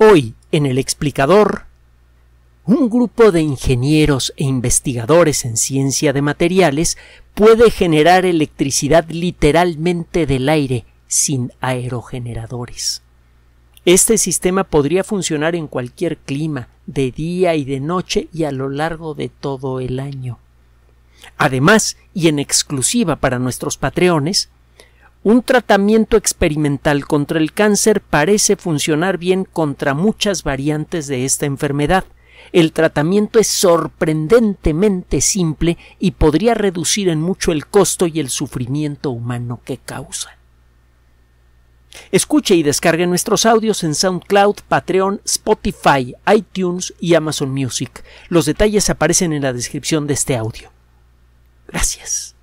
Hoy, en El Explicador, un grupo de ingenieros e investigadores en ciencia de materiales puede generar electricidad literalmente del aire sin aerogeneradores. Este sistema podría funcionar en cualquier clima, de día y de noche y a lo largo de todo el año. Además, y en exclusiva para nuestros patreones, un tratamiento experimental contra el cáncer parece funcionar bien contra muchas variantes de esta enfermedad. El tratamiento es sorprendentemente simple y podría reducir en mucho el costo y el sufrimiento humano que causa. Escuche y descargue nuestros audios en SoundCloud, Patreon, Spotify, iTunes y Amazon Music. Los detalles aparecen en la descripción de este audio. Gracias.